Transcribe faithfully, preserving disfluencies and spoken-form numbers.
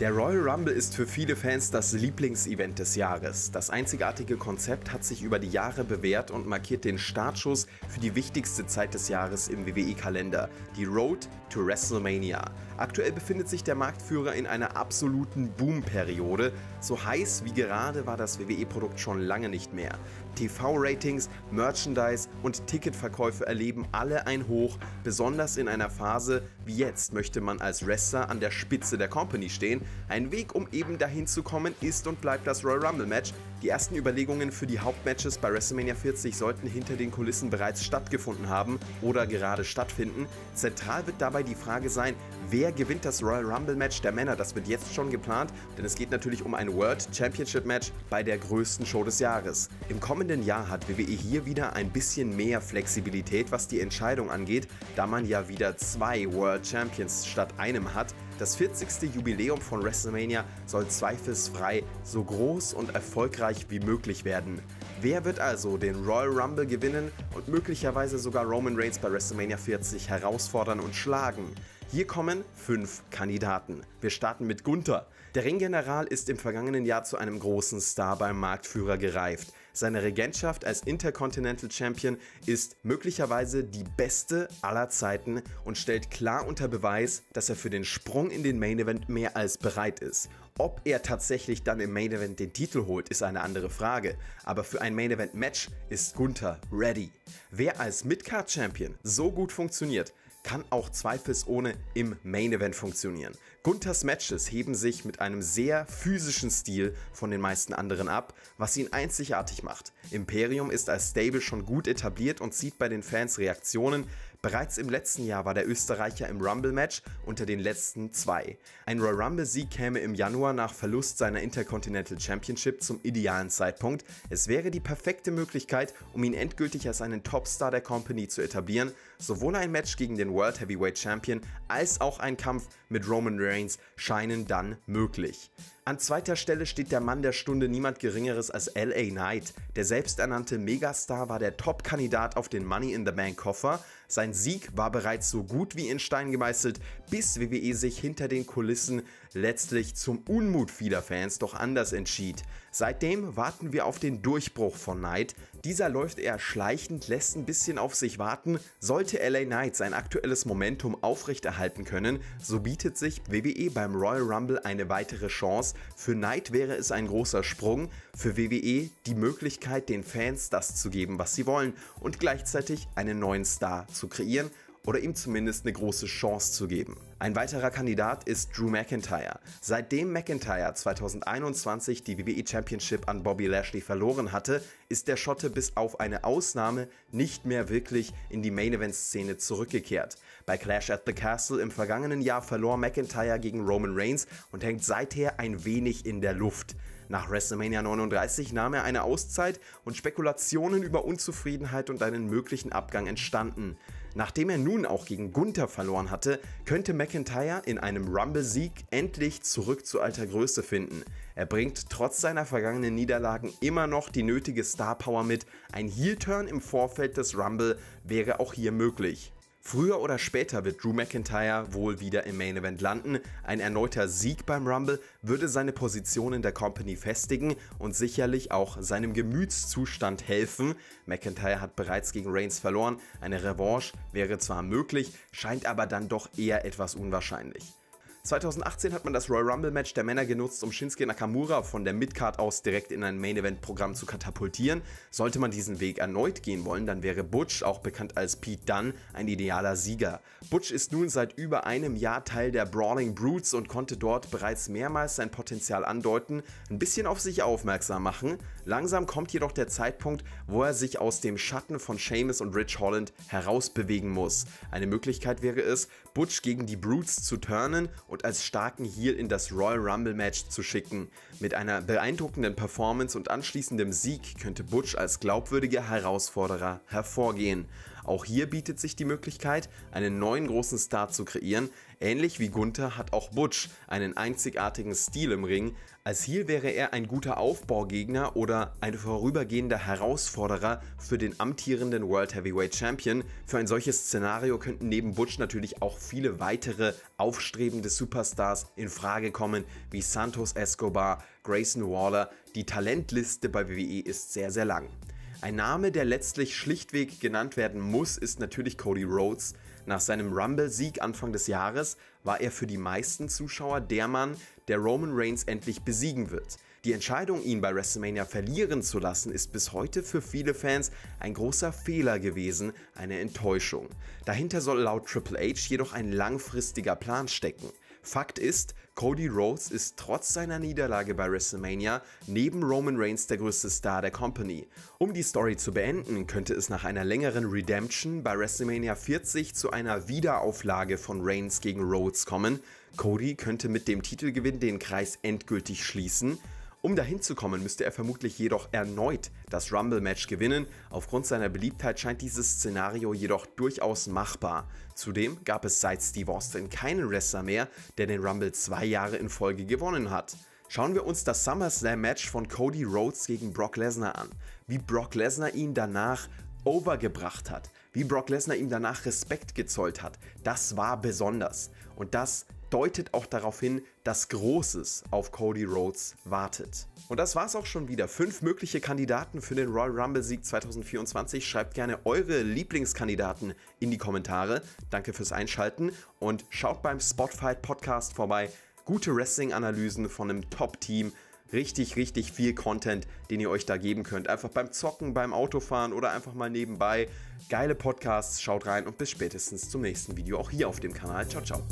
Der Royal Rumble ist für viele Fans das Lieblingsevent des Jahres. Das einzigartige Konzept hat sich über die Jahre bewährt und markiert den Startschuss für die wichtigste Zeit des Jahres im W W E-Kalender, die Road to WrestleMania. Aktuell befindet sich der Marktführer in einer absoluten Boom-Periode. So heiß wie gerade war das W W E-Produkt schon lange nicht mehr. T V-Ratings, Merchandise und Ticketverkäufe erleben alle ein Hoch. Besonders in einer Phase wie jetzt möchte man als Wrestler an der Spitze der Company stehen. Ein Weg, um eben dahin zu kommen, ist und bleibt das Royal Rumble Match. Die ersten Überlegungen für die Hauptmatches bei WrestleMania vierzig sollten hinter den Kulissen bereits stattgefunden haben oder gerade stattfinden. Zentral wird dabei die Frage sein, wer gewinnt das Royal Rumble Match der Männer. Das wird jetzt schon geplant, denn es geht natürlich um ein World Championship Match bei der größten Show des Jahres. Im kommenden Jahr hat W W E hier wieder ein bisschen mehr Flexibilität, was die Entscheidung angeht, da man ja wieder zwei World Champions statt einem hat. Das vierzigste Jubiläum von WrestleMania soll zweifelsfrei so groß und erfolgreich wie möglich werden. Wer wird also den Royal Rumble gewinnen und möglicherweise sogar Roman Reigns bei WrestleMania vierzig herausfordern und schlagen? Hier kommen fünf Kandidaten. Wir starten mit Gunther. Der Ringgeneral ist im vergangenen Jahr zu einem großen Star beim Marktführer gereift. Seine Regentschaft als Intercontinental Champion ist möglicherweise die beste aller Zeiten und stellt klar unter Beweis, dass er für den Sprung in den Main Event mehr als bereit ist. Ob er tatsächlich dann im Main Event den Titel holt, ist eine andere Frage. Aber für ein Main Event Match ist Gunther ready. Wer als Midcard Champion so gut funktioniert, kann auch zweifelsohne im Main Event funktionieren. Gunthers Matches heben sich mit einem sehr physischen Stil von den meisten anderen ab, was ihn einzigartig macht. Imperium ist als Stable schon gut etabliert und zieht bei den Fans Reaktionen. Bereits im letzten Jahr war der Österreicher im Rumble-Match unter den letzten zwei. Ein Royal Rumble-Sieg käme im Januar nach Verlust seiner Intercontinental Championship zum idealen Zeitpunkt. Es wäre die perfekte Möglichkeit, um ihn endgültig als einen Topstar der Company zu etablieren. Sowohl ein Match gegen den World Heavyweight Champion als auch ein Kampf mit Roman Reigns scheinen dann möglich. An zweiter Stelle steht der Mann der Stunde, niemand Geringeres als L A Knight. Der selbsternannte Megastar war der Top-Kandidat auf den Money in the Bank-Koffer. Sein Sieg war bereits so gut wie in Stein gemeißelt, bis W W E sich hinter den Kulissen letztlich zum Unmut vieler Fans doch anders entschied. Seitdem warten wir auf den Durchbruch von Knight. Dieser läuft eher schleichend, lässt ein bisschen auf sich warten. Sollte L A Knight sein aktuelles Momentum aufrechterhalten können, so bietet sich W W E beim Royal Rumble eine weitere Chance. Für Knight wäre es ein großer Sprung, für W W E die Möglichkeit, den Fans das zu geben, was sie wollen und gleichzeitig einen neuen Star zu kreieren oder ihm zumindest eine große Chance zu geben. Ein weiterer Kandidat ist Drew McIntyre. Seitdem McIntyre zweitausendeinundzwanzig die W W E Championship an Bobby Lashley verloren hatte, ist der Schotte bis auf eine Ausnahme nicht mehr wirklich in die Main-Event-Szene zurückgekehrt. Bei Clash at the Castle im vergangenen Jahr verlor McIntyre gegen Roman Reigns und hängt seither ein wenig in der Luft. Nach WrestleMania neununddreißig nahm er eine Auszeit und Spekulationen über Unzufriedenheit und einen möglichen Abgang entstanden. Nachdem er nun auch gegen Gunther verloren hatte, könnte McIntyre in einem Rumble-Sieg endlich zurück zu alter Größe finden. Er bringt trotz seiner vergangenen Niederlagen immer noch die nötige Star-Power mit. Ein Heel-Turn im Vorfeld des Rumble wäre auch hier möglich. Früher oder später wird Drew McIntyre wohl wieder im Main Event landen. Ein erneuter Sieg beim Rumble würde seine Position in der Company festigen und sicherlich auch seinem Gemütszustand helfen. McIntyre hat bereits gegen Reigns verloren, eine Revanche wäre zwar möglich, scheint aber dann doch eher etwas unwahrscheinlich. zweitausendachtzehn hat man das Royal Rumble Match der Männer genutzt, um Shinsuke Nakamura von der Midcard aus direkt in ein Main Event Programm zu katapultieren. Sollte man diesen Weg erneut gehen wollen, dann wäre Butch, auch bekannt als Pete Dunne, ein idealer Sieger. Butch ist nun seit über einem Jahr Teil der Brawling Brutes und konnte dort bereits mehrmals sein Potenzial andeuten, ein bisschen auf sich aufmerksam machen. Langsam kommt jedoch der Zeitpunkt, wo er sich aus dem Schatten von Sheamus und Rich Holland herausbewegen muss. Eine Möglichkeit wäre es, Butch gegen die Brutes zu turnen und und als starken Heel in das Royal Rumble Match zu schicken. Mit einer beeindruckenden Performance und anschließendem Sieg könnte Butch als glaubwürdiger Herausforderer hervorgehen. Auch hier bietet sich die Möglichkeit, einen neuen großen Star zu kreieren. Ähnlich wie Gunther hat auch Butch einen einzigartigen Stil im Ring. Als Heel wäre er ein guter Aufbaugegner oder ein vorübergehender Herausforderer für den amtierenden World Heavyweight Champion. Für ein solches Szenario könnten neben Butch natürlich auch viele weitere aufstrebende Superstars in Frage kommen, wie Santos Escobar, Grayson Waller. Die Talentliste bei W W E ist sehr, sehr lang. Ein Name, der letztlich schlichtweg genannt werden muss, ist natürlich Cody Rhodes. Nach seinem Rumble-Sieg Anfang des Jahres war er für die meisten Zuschauer der Mann, der Roman Reigns endlich besiegen wird. Die Entscheidung, ihn bei WrestleMania verlieren zu lassen, ist bis heute für viele Fans ein großer Fehler gewesen, eine Enttäuschung. Dahinter soll laut Triple H jedoch ein langfristiger Plan stecken. Fakt ist, Cody Rhodes ist trotz seiner Niederlage bei WrestleMania neben Roman Reigns der größte Star der Company. Um die Story zu beenden, könnte es nach einer längeren Redemption bei WrestleMania vierzig zu einer Wiederauflage von Reigns gegen Rhodes kommen. Cody könnte mit dem Titelgewinn den Kreis endgültig schließen. Um dahin zu kommen, müsste er vermutlich jedoch erneut das Rumble-Match gewinnen. Aufgrund seiner Beliebtheit scheint dieses Szenario jedoch durchaus machbar. Zudem gab es seit Steve Austin keinen Wrestler mehr, der den Rumble zwei Jahre in Folge gewonnen hat. Schauen wir uns das SummerSlam-Match von Cody Rhodes gegen Brock Lesnar an. Wie Brock Lesnar ihn danach overgebracht hat, wie Brock Lesnar ihm danach Respekt gezollt hat, das war besonders. Und das deutet auch darauf hin, dass Großes auf Cody Rhodes wartet. Und das war's auch schon wieder. Fünf mögliche Kandidaten für den Royal Rumble Sieg zwanzig vierundzwanzig. Schreibt gerne eure Lieblingskandidaten in die Kommentare. Danke fürs Einschalten und schaut beim Spotfight Podcast vorbei. Gute Wrestling-Analysen von einem Top-Team. Richtig, richtig viel Content, den ihr euch da geben könnt. Einfach beim Zocken, beim Autofahren oder einfach mal nebenbei. Geile Podcasts, schaut rein und bis spätestens zum nächsten Video auch hier auf dem Kanal. Ciao, ciao.